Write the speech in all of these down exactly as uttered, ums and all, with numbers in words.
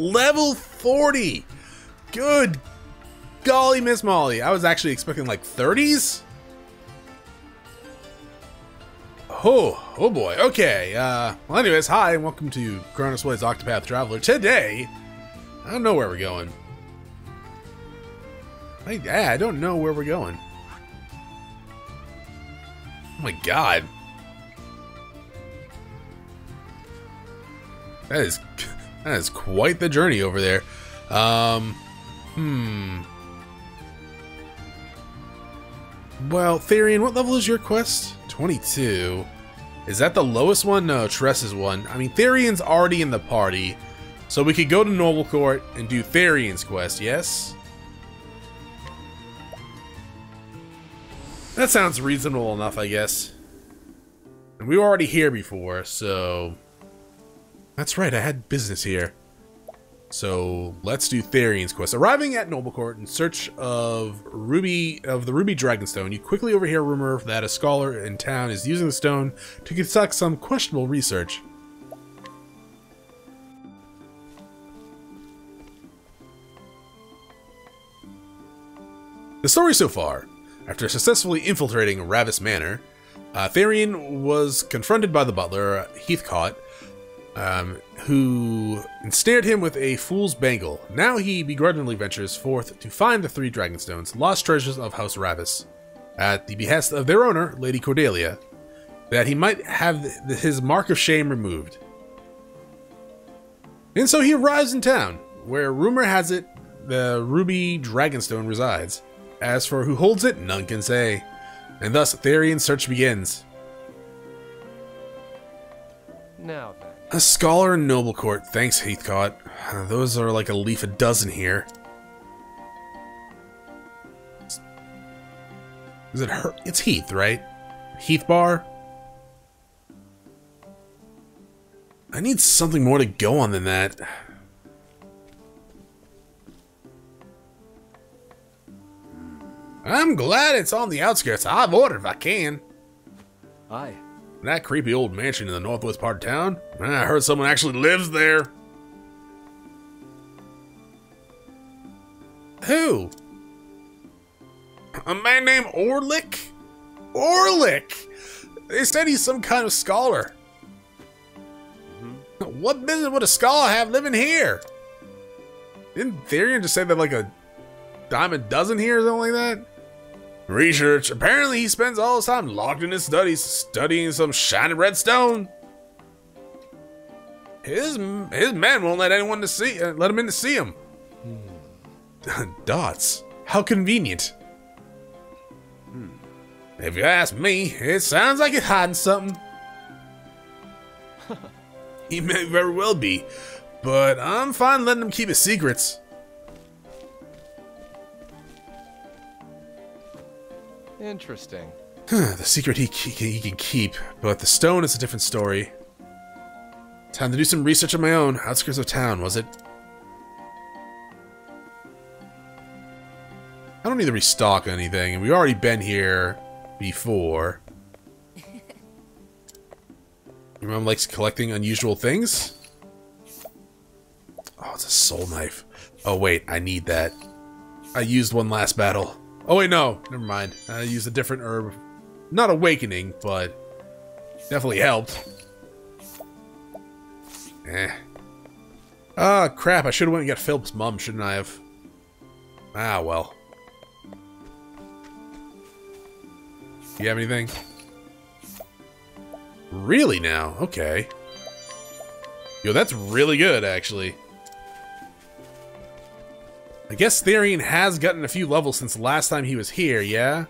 Level forty. Good golly, Miss Molly. I was actually expecting like thirties. Oh, oh boy. Okay. Uh, well, anyways, hi and welcome to ChronosPlays Octopath Traveler. Today, I don't know where we're going. I, I don't know where we're going. Oh my god. That is that is quite the journey over there. Um, hmm. Well, Therion, what level is your quest? twenty-two. Is that the lowest one? No, Tress's one. I mean, Therion's already in the party, so we could go to Noble Court and do Therion's quest. Yes. That sounds reasonable enough, I guess. And we were already here before, so... That's right, I had business here. So, let's do Therion's quest. Arriving at Noble Court in search of Ruby of the Ruby Dragonstone, you quickly overhear a rumor that a scholar in town is using the stone to conduct some questionable research. The story so far. After successfully infiltrating Ravis Manor, uh, Therion was confronted by the butler, Heathcote, um, who ensnared him with a fool's bangle. Now he begrudgingly ventures forth to find the three Dragonstones, lost treasures of House Ravis, at the behest of their owner, Lady Cordelia, that he might have the, his mark of shame removed. And so he arrives in town, where rumor has it the Ruby Dragonstone resides. As for who holds it, none can say. And thus, Therion's search begins. Now then. A scholar in Noble Court. Thanks, Heathcote. Those are like a leaf a dozen here. Is it her? It's Heath, right? Heath Bar? I need something more to go on than that. I'm glad it's on the outskirts. I've ordered if I can. Aye. That creepy old mansion in the northwest part of town? I heard someone actually lives there. Who? A man named Orlick? Orlick! They said he's some kind of scholar. Mm-hmm. What business would a scholar have living here? Didn't Therion just say that like a dime a dozen here or something like that? Research. Apparently he spends all his time locked in his studies, studying some shiny red stone. His his men won't let anyone to see uh, let him in to see him. Hmm. Dots. How convenient. Hmm. If you ask me, it sounds like it's hiding something. He may very well be, but I'm fine letting him keep his secrets. Interesting. The secret he, he, he can keep, but the stone is a different story. Time to do some research on my own. Outskirts of town, was it? I don't need to restock anything, and we've already been here before. Your mom likes collecting unusual things? Oh, it's a soul knife. Oh, wait, I need that. I used one last battle. Oh wait, no, never mind. I used a different herb. Not awakening, but definitely helped. Eh. Ah, oh, crap, I should've went and got Philip's mum, shouldn't I have? Ah, well. Do you have anything? Really now? Okay. Yo, that's really good, actually. I guess Therion has gotten a few levels since the last time he was here, yeah?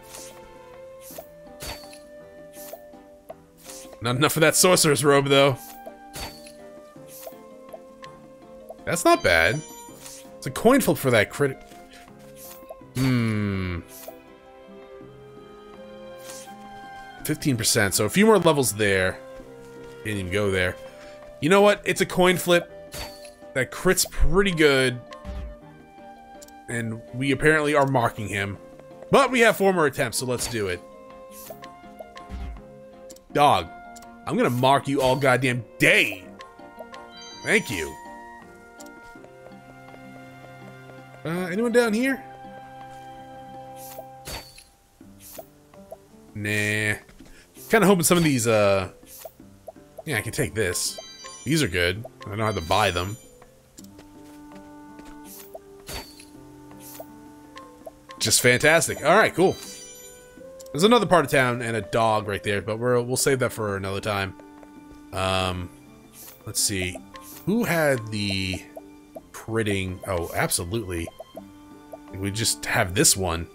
Not enough for that sorcerer's robe, though. That's not bad. It's a coin flip for that crit. Hmm. fifteen percent, so a few more levels there. Didn't even go there. You know what? It's a coin flip. That crit's pretty good. And we apparently are marking him. But we have four more attempts, so let's do it. Dog, I'm gonna mark you all goddamn day. Thank you. Uh, anyone down here? Nah. Kind of hoping some of these, uh... yeah, I can take this. These are good. I don't have to buy them. Just fantastic. Alright, cool. There's another part of town and a dog right there, but we're, we'll save that for another time. Um, let's see. Who had the critting? Oh, absolutely. We just have this one.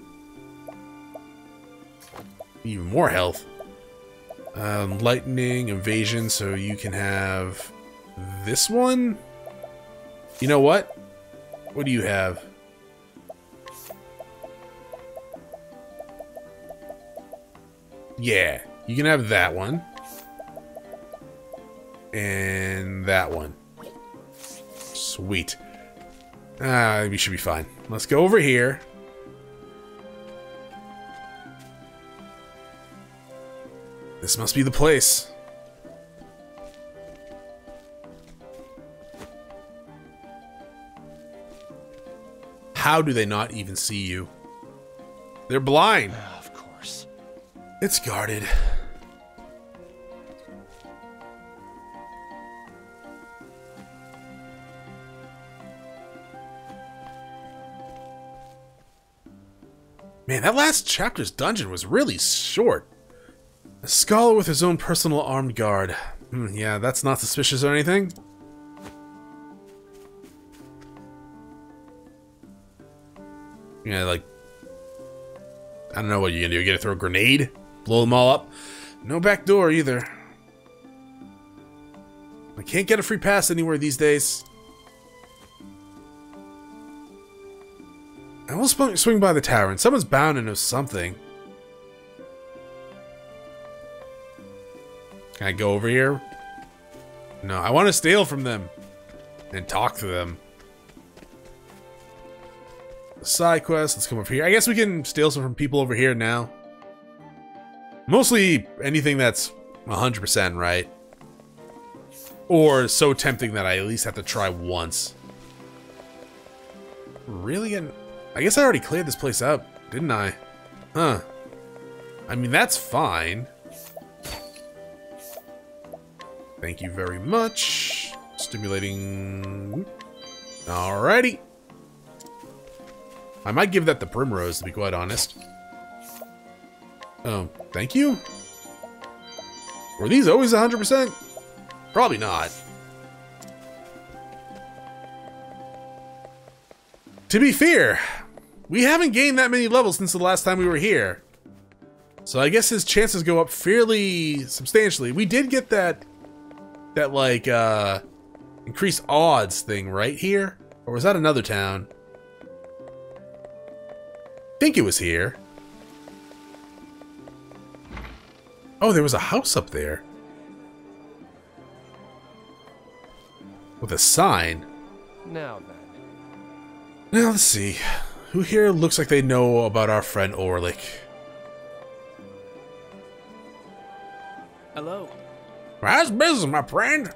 Even more health. Um, lightning, evasion, so you can have this one? You know what? What do you have? Yeah, you can have that one. And that one. Sweet. Ah, we should be fine. Let's go over here. This must be the place. How do they not even see you? They're blind. Uh, of course. It's guarded. Man, that last chapter's dungeon was really short. A scholar with his own personal armed guard. Mm, yeah, that's not suspicious or anything. Yeah, like... I don't know what you're gonna do. You're gonna throw a grenade? Blow them all up? No back door either. I can't get a free pass anywhere these days. I will swing by the tower, and someone's bound to know something. Can I go over here? No, I want to steal from them and talk to them. Side quest, let's come over here. I guess we can steal some from people over here now. Mostly anything that's one hundred percent right. Or so tempting that I at least have to try once. Really? An I guess I already cleared this place up, didn't I? Huh. I mean, that's fine. Thank you very much. Stimulating. Alrighty. I might give that the Primrose, to be quite honest. Oh, thank you? Were these always one hundred percent? Probably not. To be fair, we haven't gained that many levels since the last time we were here. So I guess his chances go up fairly substantially. We did get that, that like, uh, increased odds thing right here? Or was that another town? I think it was here. Oh, there was a house up there. With a sign. Now then. Now, let's see. Who here looks like they know about our friend Orlick? Hello. How's business, my friend?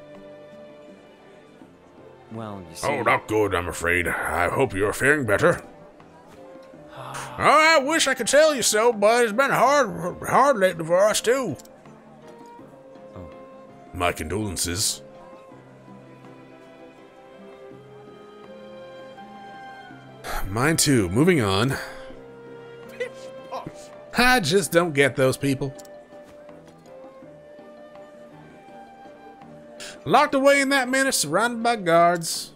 Well, you see... Oh, not good, I'm afraid. I hope you're faring better. Oh, I wish I could tell you so, but it's been hard, hard lately for us, too. Oh. My condolences. Mine too. Moving on. I just don't get those people. Locked away in that manor, surrounded by guards.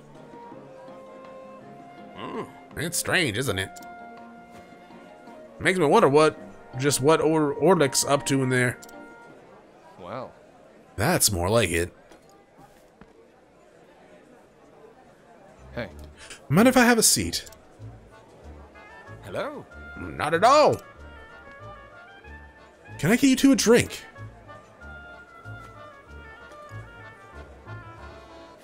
Oh, it's strange, isn't it? Makes me wonder what, just what or Orlick's up to in there. Wow. That's more like it. Hey. Mind if I have a seat? Hello? Not at all. Can I get you two a drink?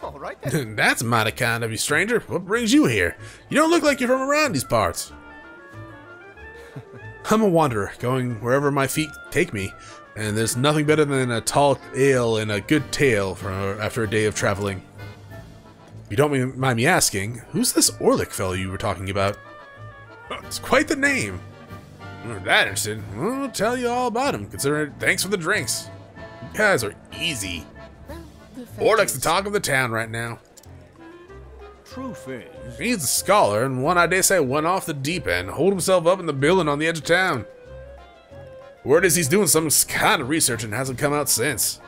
All right then. That's mighty kind of you, stranger. What brings you here? You don't look like you're from around these parts. I'm a wanderer, going wherever my feet take me, and there's nothing better than a tall ale and a good tale for after a day of traveling. you don't mind me asking, who's this Orlick fellow you were talking about? It's quite the name. If that interested, we'll tell you all about him. Consider it thanks for the drinks. You guys are easy. Orlick's the talk of the town right now. Truth is, he's a scholar and one I dare say went off the deep end, holed himself up in the building on the edge of town. Word is he's doing some kind of research and hasn't come out since.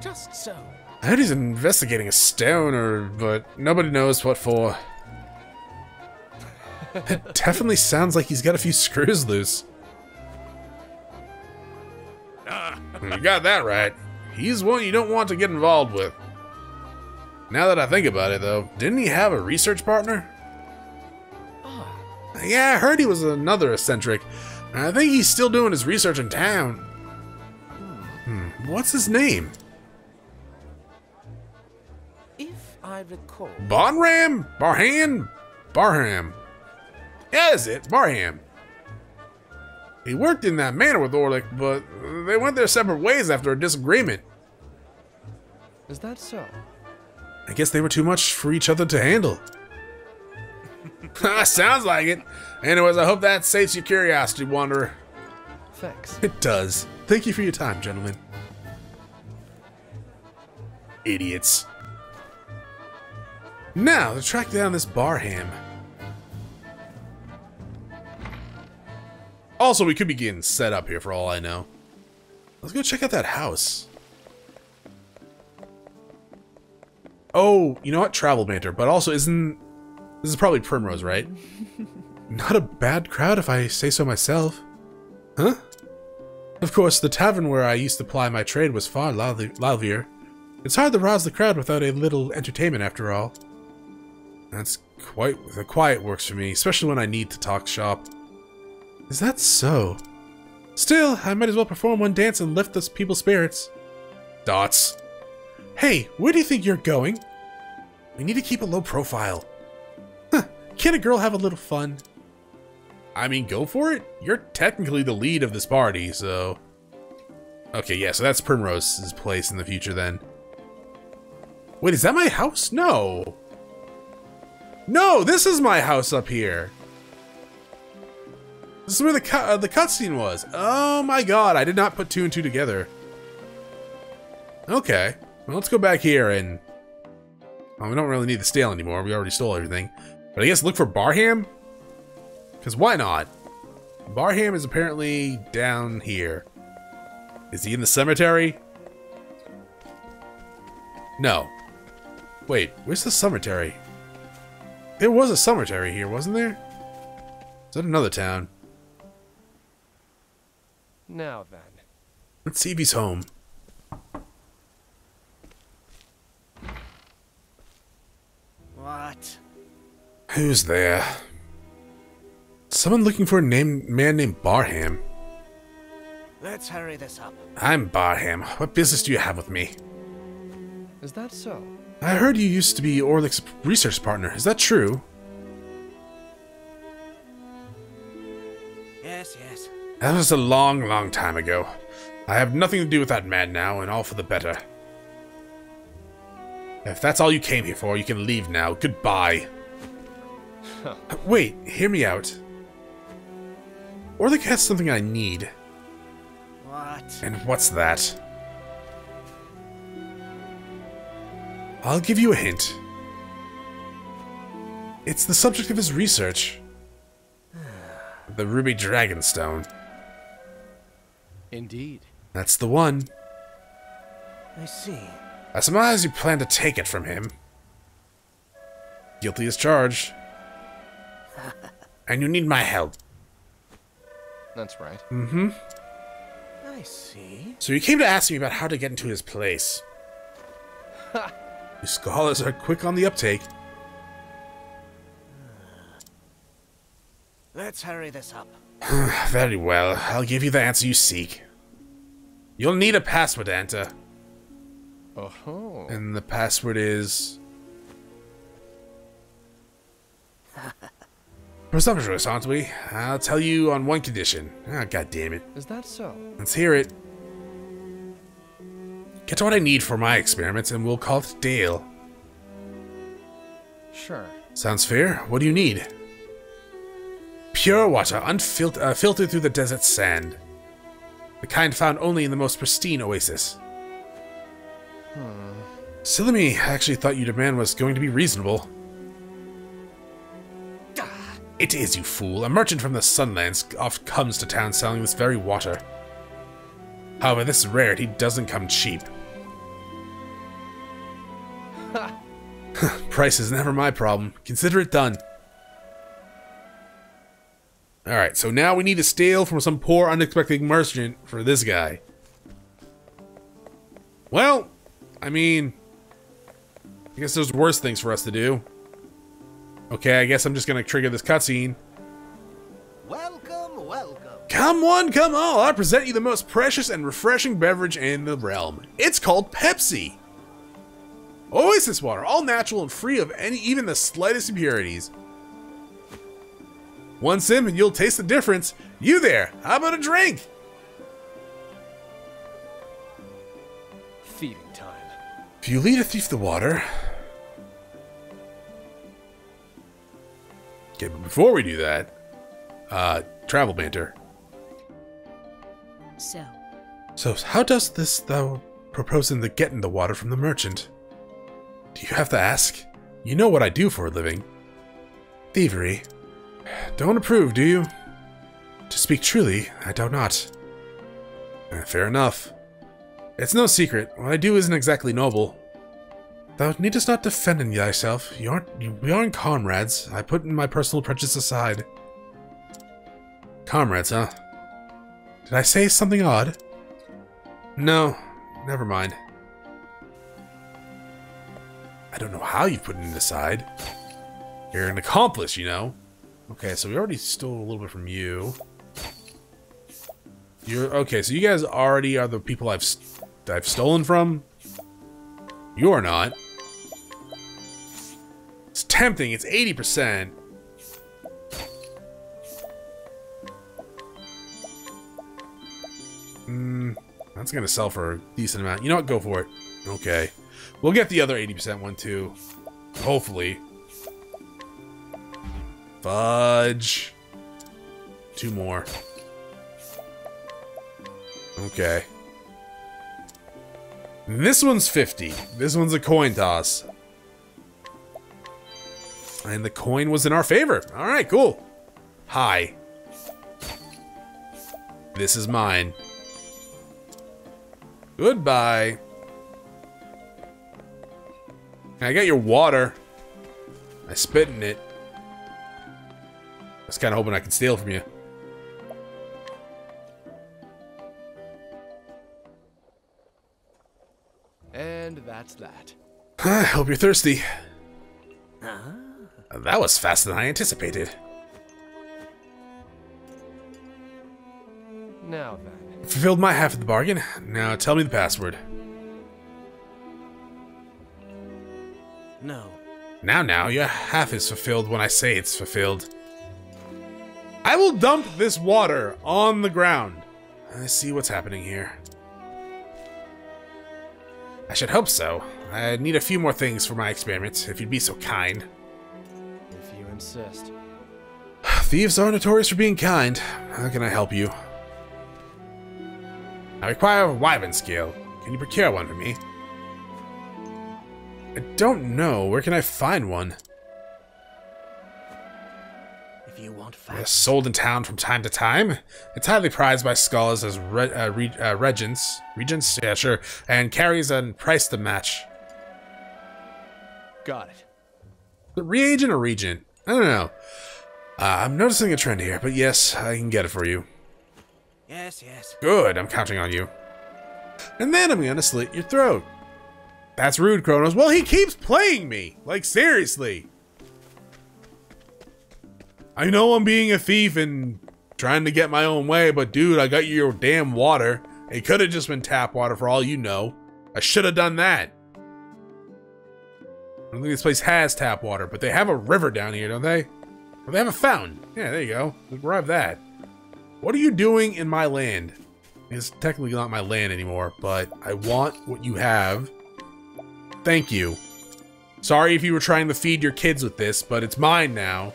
Just so. I heard he's investigating a stoner, but nobody knows what for. It definitely sounds like he's got a few screws loose. You got that right. He's one you don't want to get involved with. Now that I think about it, though, didn't he have a research partner? Oh. Yeah, I heard he was another eccentric. I think he's still doing his research in town. Hmm. Hmm. What's his name? If I recall, Bonram? Barham? Barham. Yeah, that's it. Barham. He worked in that manor with Orlick, but they went their separate ways after a disagreement. Is that so? I guess they were too much for each other to handle. Sounds like it. Anyways, I hope that saves your curiosity, Wanderer. Thanks. It does. Thank you for your time, gentlemen. Idiots. Now, to track down this Barham. Also, we could be getting set up here for all I know. Let's go check out that house. Oh, you know what? Travel banter, but also isn't... This is probably Primrose, right? Not a bad crowd if I say so myself. Huh? Of course, the tavern where I used to ply my trade was far livelier. It's hard to rouse the crowd without a little entertainment after all. That's quite... The quiet works for me, especially when I need to talk shop. Is that so? Still, I might as well perform one dance and lift those people's spirits. Dots. Hey, where do you think you're going? We need to keep a low profile. Huh, can't a girl have a little fun? I mean, go for it. You're technically the lead of this party, so... Okay, yeah, so that's Primrose's place in the future, then. Wait, is that my house? No. No, this is my house up here. This is where the, cu uh, the cutscene was. Oh my god, I did not put two and two together. Okay. Well, let's go back here and... Well, we don't really need the stale anymore. We already stole everything. But I guess look for Barham? Because why not? Barham is apparently down here. Is he in the cemetery? No. Wait, where's the cemetery? There was a cemetery here, wasn't there? Is that another town? Now then. Let's see if he's home. What? Who's there? Someone looking for a name, man named Barham. Let's hurry this up. I'm Barham. What business do you have with me? Is that so? I heard you used to be Orlick's research partner. Is that true? Yes, yes. That was a long, long time ago. I have nothing to do with that man now, and all for the better. If that's all you came here for, you can leave now. Goodbye. Huh. Wait, hear me out. Orlick has something I need. What? And what's that? I'll give you a hint. It's the subject of his research. The Ruby Dragonstone. Indeed. That's the one. I see. I surmise you plan to take it from him. Guilty as charged. And you need my help. That's right. Mm-hmm. I see. So you came to ask me about how to get into his place. You scholars are quick on the uptake. Let's hurry this up. Very well. I'll give you the answer you seek. You'll need a password to enter. Oh-ho. And the password is... Presumptuous, aren't we? I'll tell you on one condition. Ah, oh, god damn it. Is that so? Let's hear it. Get to what I need for my experiments and we'll call it Dale. Sure. Sounds fair. What do you need? Pure water, unfiltered, uh, filtered through the desert sand. The kind found only in the most pristine oasis. Hmm. Silly me, I actually thought your demand was going to be reasonable. It is, you fool. A merchant from the Sunlands oft comes to town selling this very water. However, this rarity doesn't come cheap. Price is never my problem. Consider it done. Alright, so now we need to steal from some poor unexpected merchant for this guy. Well, I mean, I guess there's worse things for us to do. Okay, I guess I'm just gonna trigger this cutscene. Welcome, welcome. Come one, come all, I present you the most precious and refreshing beverage in the realm. It's called Pepsi. Oasis water, all natural and free of any, even the slightest impurities. One sip and you'll taste the difference. You there, how about a drink? Feeding time. If you lead a thief to water. Okay, but before we do that, uh, travel banter. So. So, how does this, thou proposing to get in the water from the merchant? Do you have to ask? You know what I do for a living. Thievery. Don't approve, do you? To speak truly, I doubt not. Eh, fair enough. It's no secret, what I do isn't exactly noble. Thou needest not defend thyself. You aren't, you, we aren't comrades. I put my personal prejudice aside. Comrades, huh? Did I say something odd? No, never mind. I don't know how you put it aside. You're an accomplice, you know. Okay, so we already stole a little bit from you. You're okay. So you guys already are the people I've st I've stolen from. You are not. It's tempting. It's eighty percent. Mm, that's gonna sell for a decent amount. You know what? Go for it. Okay, we'll get the other eighty percent one too. Hopefully. Fudge. Two more. Okay. This one's fifty. This one's a coin toss. And the coin was in our favor. Alright, cool. Hi. This is mine. Goodbye. I got your water. I spit in it. I was kind of hoping I could steal from you. And that's that. I hope you're thirsty. Ah. That was faster than I anticipated. Now then. Fulfilled my half of the bargain. Now tell me the password. No. Now, now, your half is fulfilled when I say it's fulfilled. I will dump this water on the ground. Let's see what's happening here. I should hope so. I need a few more things for my experiments, if you'd be so kind. If you insist. Thieves are notorious for being kind. How can I help you? I require a wyvern scale. Can you procure one for me? I don't know. Where can I find one? They're sold in town from time to time. It's highly prized by scholars as re uh, re uh, regents, regents, yeah, sure, and carries a price to match. Got it. The reagent or regent? I don't know. Uh, I'm noticing a trend here, but yes, I can get it for you. Yes, yes. Good. I'm counting on you. And then I'm gonna slit your throat. That's rude, Chronos. Well, he keeps playing me. Like seriously. I know I'm being a thief and trying to get my own way, but dude, I got you your damn water. It could have just been tap water for all you know. I should have done that. I don't think this place has tap water, but they have a river down here, don't they? Or they have a fountain. Yeah, there you go. Grab that. What are you doing in my land? It's technically not my land anymore, but I want what you have. Thank you. Sorry if you were trying to feed your kids with this, but it's mine now.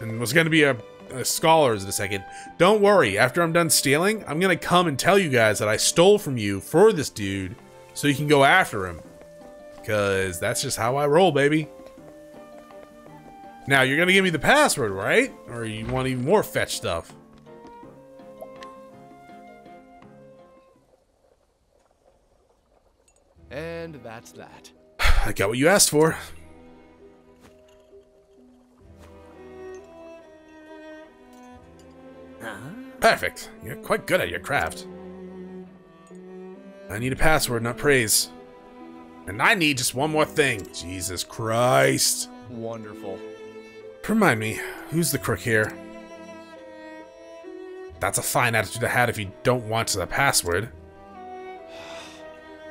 And there's gonna be a, a scholars in a second. Don't worry, after I'm done stealing, I'm gonna come and tell you guys that I stole from you for this dude so you can go after him. Because that's just how I roll, baby. Now, you're gonna give me the password, right? Or you want even more fetch stuff? And that's that. I got what you asked for. Uh-huh. Perfect. You're quite good at your craft. I need a password, not praise. And I need just one more thing. Jesus Christ. Wonderful. Remind me, who's the crook here? That's a fine attitude to have if you don't want the password.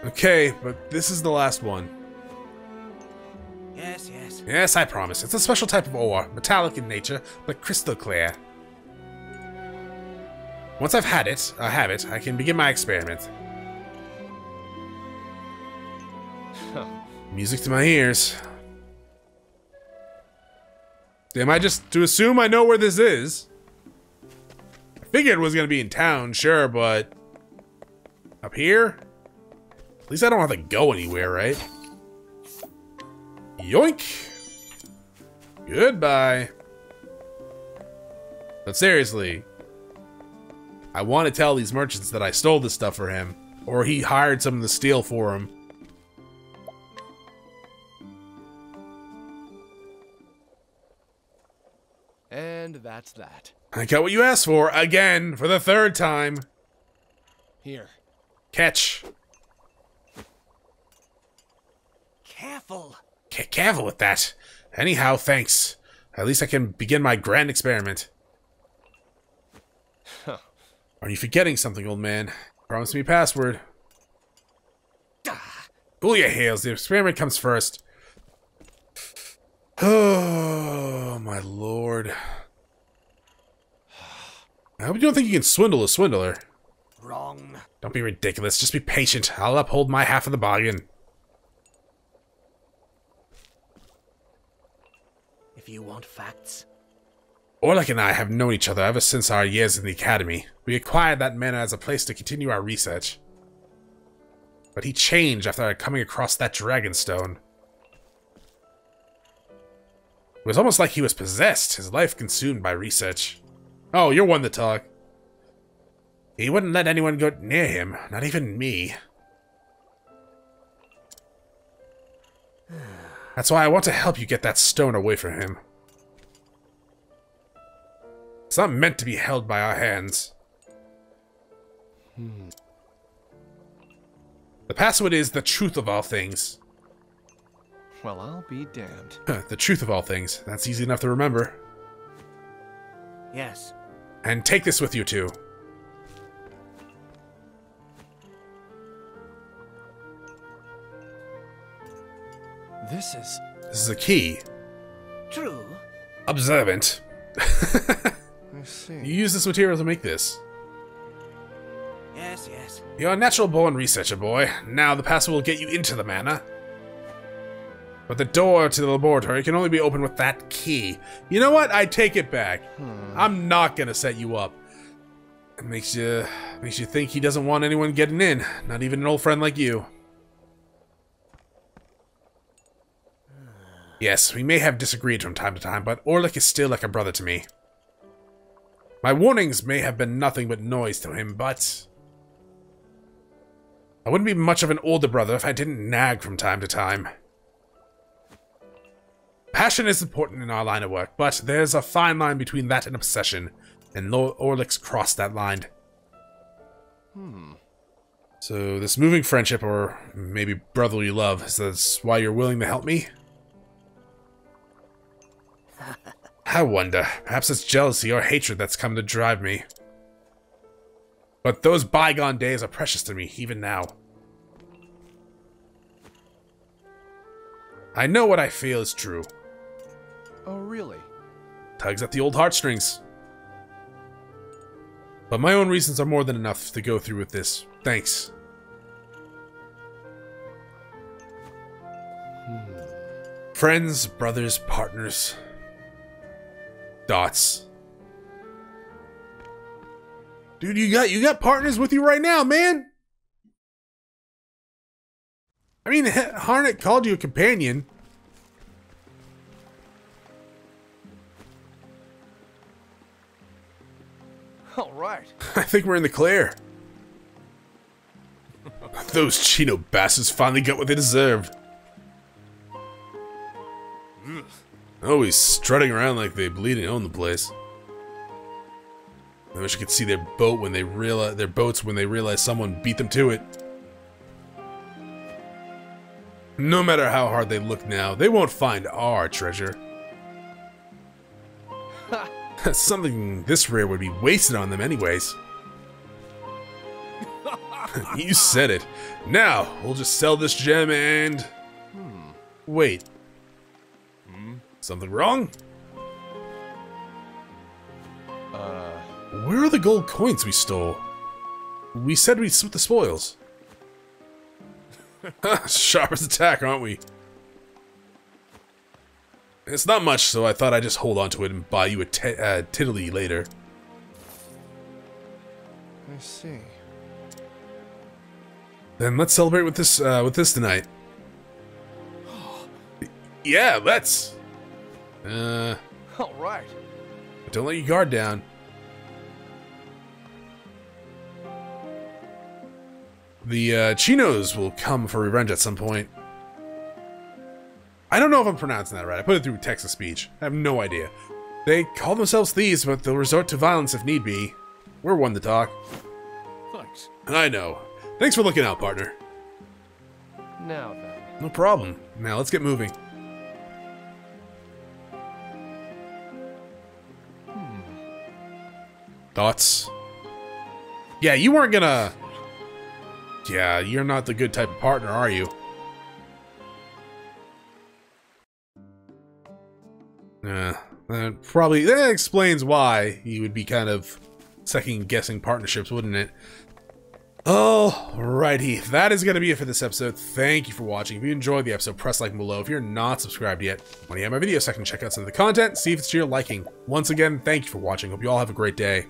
Okay, but this is the last one. Yes, yes. Yes, I promise. It's a special type of ore, metallic in nature, but crystal clear. Once I've had it, I have it, I can begin my experiment. Music to my ears. Am I just to assume I know where this is? I figured it was gonna be in town, sure, but up here? At least I don't have to go anywhere, right? Yoink! Goodbye. But seriously, I want to tell these merchants that I stole this stuff for him, or he hired someone to steal for him. And that's that. I got what you asked for again for the third time. Here. Catch. Careful. C careful with that. Anyhow, thanks. At least I can begin my grand experiment. Huh. Are you forgetting something, old man? Promise me a password. Duh. Pull your hails. The experiment comes first. Oh, my lord. I hope you don't think you can swindle a swindler. Wrong. Don't be ridiculous. Just be patient. I'll uphold my half of the bargain. If you want facts. Orlick and I have known each other ever since our years in the academy. We acquired that manor as a place to continue our research. But he changed after coming across that Dragonstone. It was almost like he was possessed, his life consumed by research. Oh, you're one to talk. He wouldn't let anyone go near him, not even me. That's why I want to help you get that stone away from him. It's not meant to be held by our hands. Hmm. The password is the truth of all things. Well, I'll be damned. Huh, the truth of all things. That's easy enough to remember. Yes. And take this with you, too. This is... This is a key. True. Observant. I see. You use this material to make this. Yes, yes. You're a natural-born researcher, boy. Now the password will get you into the manor. But the door to the laboratory can only be opened with that key. You know what? I take it back. Hmm. I'm not gonna set you up. It makes you makes you think he doesn't want anyone getting in, not even an old friend like you. Yes, we may have disagreed from time to time, but Orlick is still like a brother to me. My warnings may have been nothing but noise to him, but I wouldn't be much of an older brother if I didn't nag from time to time. Passion is important in our line of work, but there's a fine line between that and obsession, and Lord Orlick's crossed that line. Hmm. So this moving friendship, or maybe brotherly love, is this why you're willing to help me? I wonder. Perhaps it's jealousy or hatred that's come to drive me. But those bygone days are precious to me, even now. I know what I feel is true. Oh, really? Tugs at the old heartstrings. But my own reasons are more than enough to go through with this. Thanks. Hmm. Friends, brothers, partners, dots. Dude, you got you got partners with you right now, man. I mean, Harnett called you a companion. All right. I think we're in the clear. Those Chino bastards finally got what they deserved. Always strutting around like they bleeding own the place. I wish you could see their boat when they realize their boats when they realize someone beat them to it. No matter how hard they look now, they won't find our treasure. Something this rare would be wasted on them anyways. You said it. Now, we'll just sell this gem and... Hmm. Wait. Hmm? Something wrong? Uh... Where are the gold coins we stole? We said we'd split the spoils. Sharpest attack, aren't we? It's not much, so I thought I'd just hold on to it and buy you a uh, tiddly later. I see. Then let's celebrate with this uh, with this tonight. Yeah, let's. Uh. All right. But don't let your guard down. The uh, Chinos will come for revenge at some point. I don't know if I'm pronouncing that right. I put it through text to speech. I have no idea. They call themselves thieves, but they'll resort to violence if need be. We're one to talk. Thanks. I know. Thanks for looking out, partner. Now then. No problem. Now let's get moving. Hmm. Thoughts? Yeah, you weren't gonna... Yeah, you're not the good type of partner, are you? Uh, that probably that explains why you would be kind of second-guessing partnerships, wouldn't it? Alrighty, that is going to be it for this episode. Thank you for watching. If you enjoyed the episode, press like below. If you're not subscribed yet, when you have my video section, check out some of the content, see if it's to your liking. Once again, thank you for watching. Hope you all have a great day.